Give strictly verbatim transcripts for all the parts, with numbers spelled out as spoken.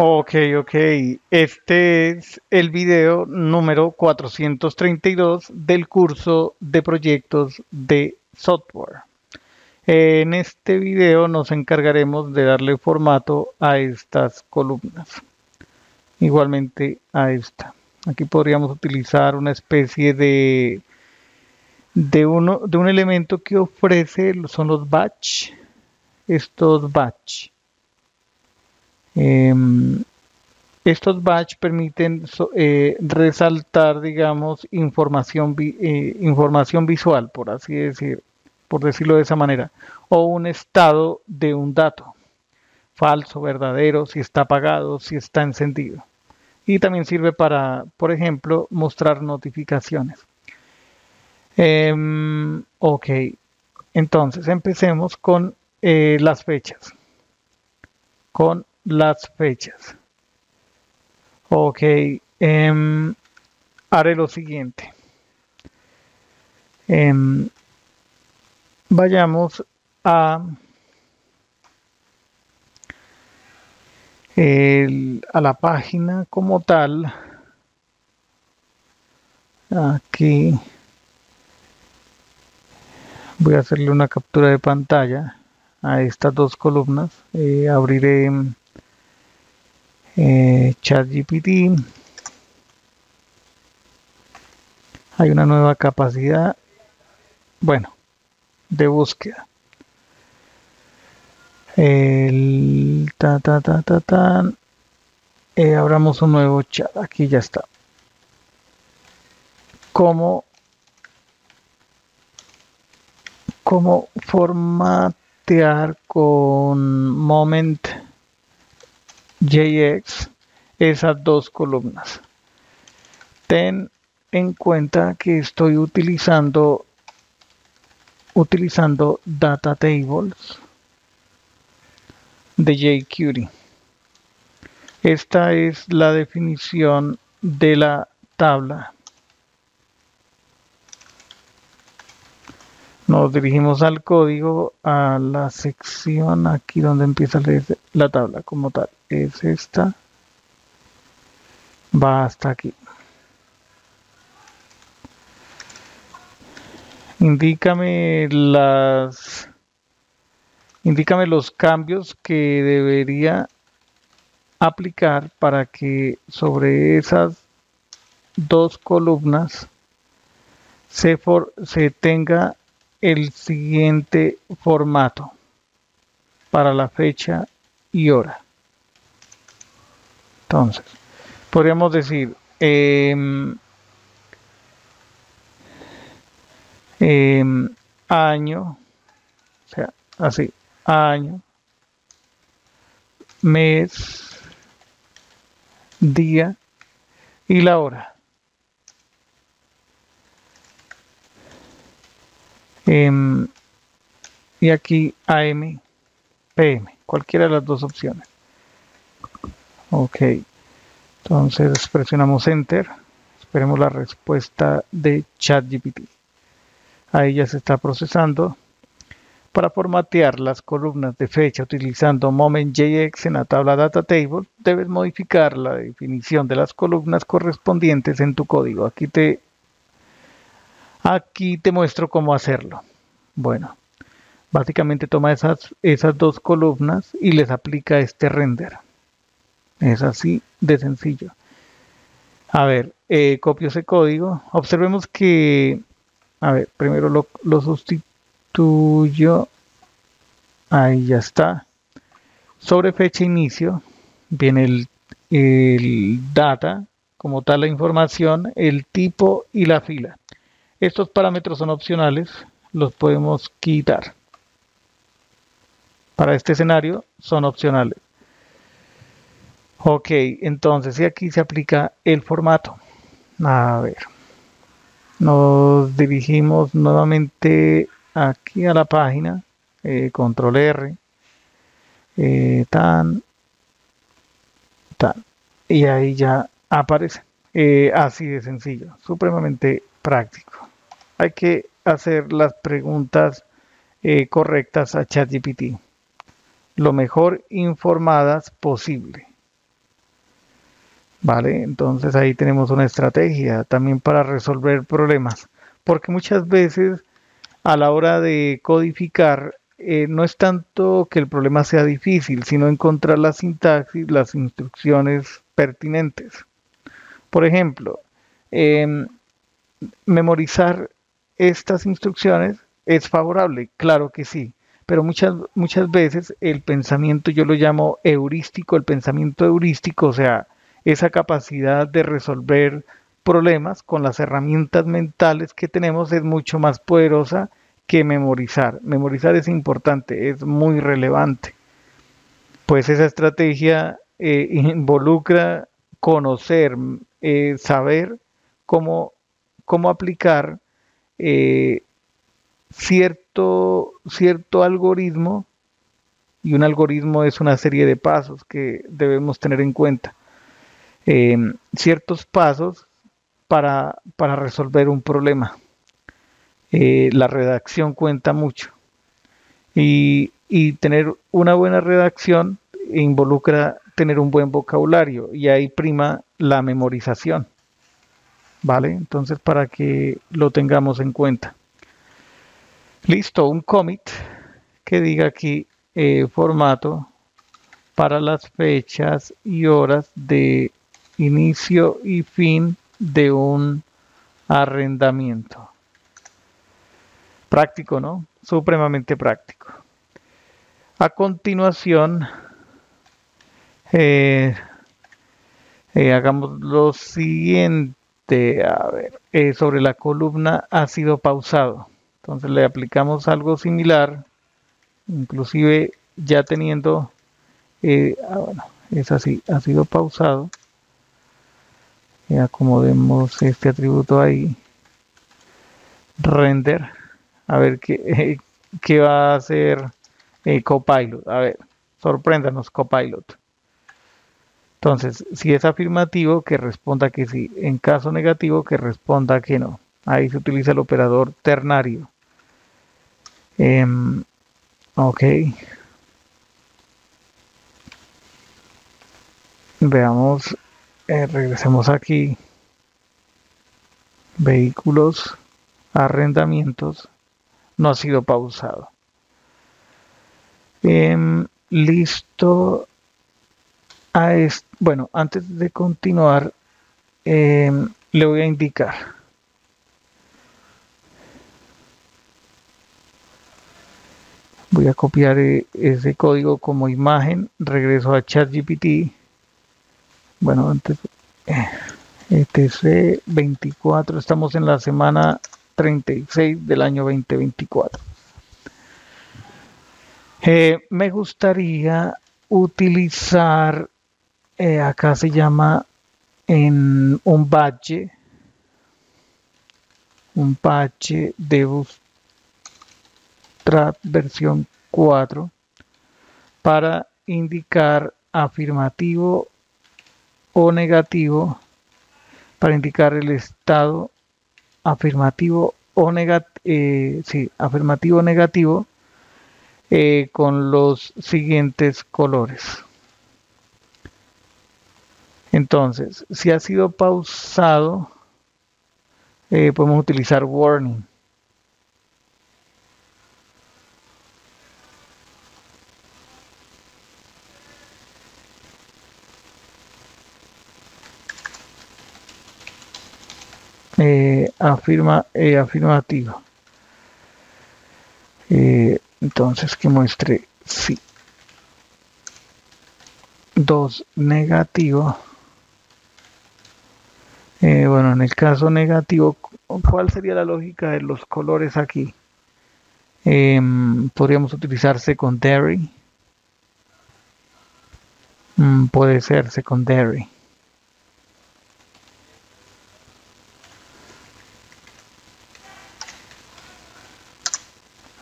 Ok, ok. Este es el video número cuatrocientos treinta y dos del curso de proyectos de software. En este video nos encargaremos de darle formato a estas columnas. Igualmente a esta. Aquí podríamos utilizar una especie de, de, uno, de un elemento que ofrece, son los batch. Estos batch. Eh, estos batch permiten so, eh, resaltar, digamos, información, vi, eh, información visual, por así decir, por decirlo de esa manera, o un estado de un dato, falso, verdadero, si está apagado, si está encendido. Y también sirve para, por ejemplo, mostrar notificaciones. Eh, ok, entonces empecemos con eh, las fechas. Con las fechas. Ok, eh, haré lo siguiente. Eh, vayamos a, el, a la página como tal. Aquí voy a hacerle una captura de pantalla a estas dos columnas. Eh, abriré Eh, ChatGPT. Hay una nueva capacidad, bueno, de búsqueda. El ta ta ta ta tan. Eh, abramos un nuevo chat. Aquí ya está. Como como formatear con Moment punto J S esas dos columnas. Ten en cuenta que estoy utilizando utilizando Data Tables de jQuery. Esta es la definición de la tabla. Nos dirigimos al código, a la sección aquí donde empieza a leer la tabla como tal. Es esta. Va hasta aquí. Indícame las... Indícame los cambios que debería aplicar para que sobre esas dos columnas se, for, se tenga el siguiente formato para la fecha y hora. Entonces podríamos decir eh, eh, año, o sea, así, año, mes, día y la hora. Eh, y aquí A M, P M, cualquiera de las dos opciones. Ok, entonces presionamos Enter, esperemos la respuesta de ChatGPT. Ahí ya se está procesando para formatear las columnas de fecha utilizando Moment punto J S en la tabla Data Table. Debes modificar la definición de las columnas correspondientes en tu código. Aquí te Aquí te muestro cómo hacerlo. Bueno, básicamente toma esas, esas dos columnas y les aplica este render. Es así de sencillo. A ver, eh, copio ese código. Observemos que... A ver, primero lo, lo sustituyo. Ahí ya está. Sobre fecha inicio viene el, el data, como tal la información, el tipo y la fila. Estos parámetros son opcionales, los podemos quitar. Para este escenario son opcionales. Ok, entonces y aquí se aplica el formato. A ver, nos dirigimos nuevamente aquí a la página, eh, control R, eh, tan, tan, y ahí ya aparece. Eh, así de sencillo, supremamente práctico. Hay que hacer las preguntas eh, correctas a ChatGPT, lo mejor informadas posible. ¿Vale? Entonces ahí tenemos una estrategia también para resolver problemas, porque muchas veces a la hora de codificar eh, no es tanto que el problema sea difícil, sino encontrar la sintaxis, las instrucciones pertinentes. Por ejemplo, eh, memorizar estas instrucciones es favorable, claro que sí, pero muchas, muchas veces el pensamiento, yo lo llamo heurístico, el pensamiento heurístico, o sea, esa capacidad de resolver problemas con las herramientas mentales que tenemos es mucho más poderosa que memorizar. Memorizar es importante, es muy relevante. Pues esa estrategia eh, involucra conocer, eh, saber cómo, cómo aplicar eh, cierto, cierto algoritmo, y un algoritmo es una serie de pasos que debemos tener en cuenta. Eh, ciertos pasos para, para resolver un problema. Eh, la redacción cuenta mucho, y, y tener una buena redacción involucra tener un buen vocabulario, y ahí prima la memorización, ¿vale? Entonces, para que lo tengamos en cuenta. Listo, un commit que diga aquí eh, formato para las fechas y horas de inicio y fin de un arrendamiento. Práctico, ¿no? Supremamente práctico. A continuación, eh, eh, hagamos lo siguiente. A ver, eh, sobre la columna ha sido pausado. Entonces le aplicamos algo similar, inclusive ya teniendo, eh, ah, bueno, es así, ha sido pausado. Y acomodemos este atributo ahí, render, a ver qué, eh, qué va a hacer eh, Copilot. A ver, sorpréndanos, Copilot. Entonces, si es afirmativo, que responda que sí; en caso negativo, que responda que no. Ahí se utiliza el operador ternario. Eh, ok, veamos. Eh, regresemos aquí, vehículos, arrendamientos, no ha sido pausado. Eh, listo. A bueno, antes de continuar, eh, le voy a indicar. Voy a copiar eh, ese código como imagen, regreso a ChatGPT. Bueno, antes, E T C veinticuatro, estamos en la semana treinta y seis del año veinte veinticuatro. Eh, me gustaría utilizar, eh, acá se llama en un badge, un badge de Bootstrap versión cuatro para indicar afirmativo o negativo, para indicar el estado afirmativo o negativo, eh, sí, afirmativo o negativo, eh, con los siguientes colores. Entonces, si ha sido pausado, eh, podemos utilizar warning. Eh, afirma, eh, afirmativo, eh, entonces que muestre sí. Dos, negativo, eh, bueno, en el caso negativo, ¿cuál sería la lógica de los colores aquí? Eh, podríamos utilizar secondary, mm, puede ser secondary.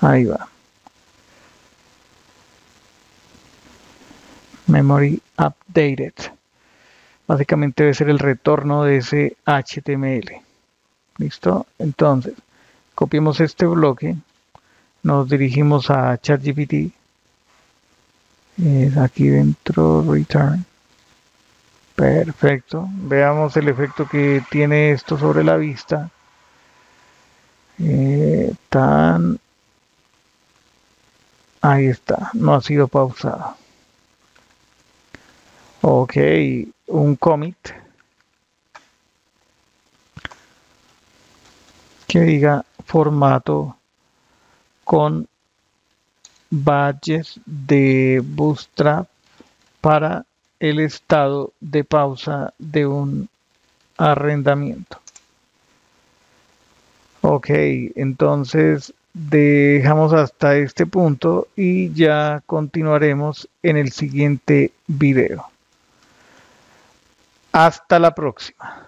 Ahí va. Memory updated. Básicamente debe ser el retorno de ese H T M L. ¿Listo? Entonces, copiemos este bloque. Nos dirigimos a ChatGPT. Aquí dentro, return. Perfecto, veamos el efecto que tiene esto sobre la vista. Eh, tan... Ahí está, no ha sido pausado. Ok, un commit que diga formato con badges de Bootstrap para el estado de pausa de un arrendamiento. Ok, entonces dejamos hasta este punto y ya continuaremos en el siguiente video. Hasta la próxima.